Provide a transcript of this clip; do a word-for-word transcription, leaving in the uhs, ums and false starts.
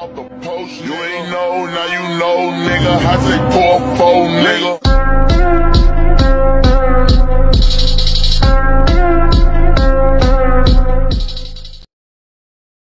You ain't know, now you know, nigga. I take four, four, nigga.